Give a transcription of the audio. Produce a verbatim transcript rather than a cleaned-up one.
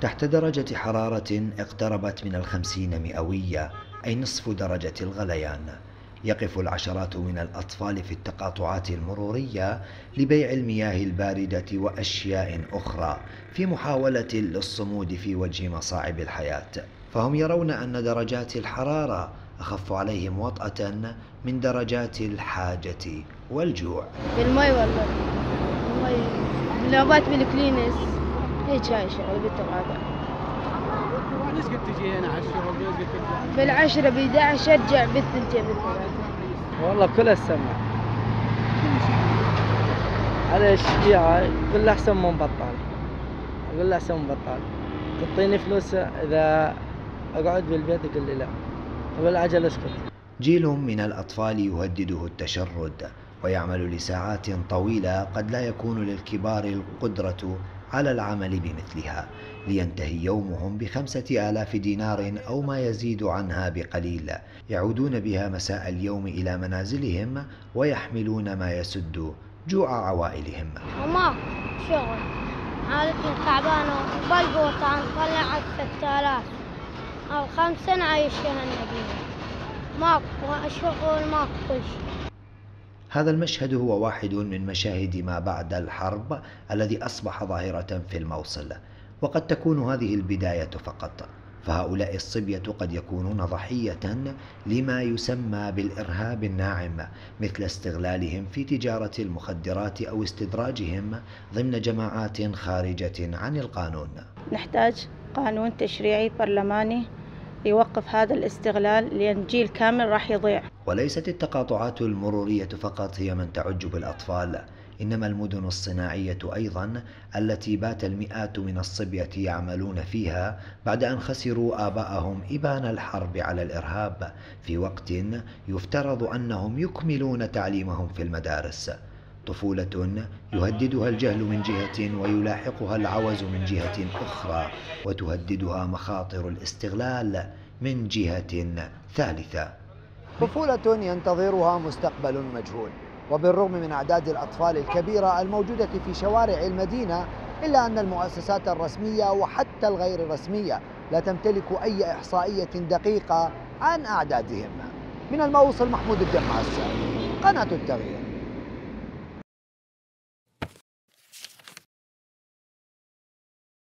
تحت درجة حرارة اقتربت من الخمسين مئوية أي نصف درجة الغليان. يقف العشرات من الأطفال في التقاطعات المرورية لبيع المياه الباردة وأشياء أخرى في محاولة للصمود في وجه مصاعب الحياة، فهم يرون أن درجات الحرارة أخف عليهم وطأة من درجات الحاجة والجوع. بالماء والله الماء لعبات بالكلينس هيك هاي شغله بالتقاطع. ليش قد تجي هنا على الشغل؟ ليش قد ترجع؟ بالعشرة بالأحد عشر أرجع بالثنتين بالثلاثة. والله بكل السنة. على الشجاعة أقول له أحسن من بطال. أقول له أحسن من بطال. تعطيني فلوس إذا أقعد بالبيت يقول لي لا. بالعجل اسكت. جيل من الأطفال يهدده التشرد ويعمل لساعات طويلة قد لا يكون للكبار القدرة على العمل بمثلها، لينتهي يومهم بخمسة آلاف دينار أو ما يزيد عنها بقليل، يعودون بها مساء اليوم إلى منازلهم ويحملون ما يسد جوع عوائلهم. ماما شغل عائلتي تعبانة بلقوا طعم طلعت ستة آلاف أو خمسين عايشين النبي ماكو شغل ماكو كل شيء. هذا المشهد هو واحد من مشاهد ما بعد الحرب الذي أصبح ظاهرة في الموصل، وقد تكون هذه البداية فقط، فهؤلاء الصبية قد يكونون ضحية لما يسمى بالإرهاب الناعم، مثل استغلالهم في تجارة المخدرات أو استدراجهم ضمن جماعات خارجة عن القانون. نحتاج قانون تشريعي برلماني يوقف هذا الاستغلال لأن جيل كامل راح يضيع. وليست التقاطعات المرورية فقط هي من تعج بالأطفال، إنما المدن الصناعية أيضا التي بات المئات من الصبية يعملون فيها بعد أن خسروا آباءهم إبان الحرب على الإرهاب، في وقت يفترض أنهم يكملون تعليمهم في المدارس. طفولة يهددها الجهل من جهة ويلاحقها العوز من جهة أخرى، وتهددها مخاطر الاستغلال من جهة ثالثة. طفولة ينتظرها مستقبل مجهول، وبالرغم من أعداد الأطفال الكبيرة الموجودة في شوارع المدينة إلا أن المؤسسات الرسمية وحتى الغير رسمية لا تمتلك أي إحصائية دقيقة عن أعدادهم. من الموصل محمود الجماس، قناة التغيير.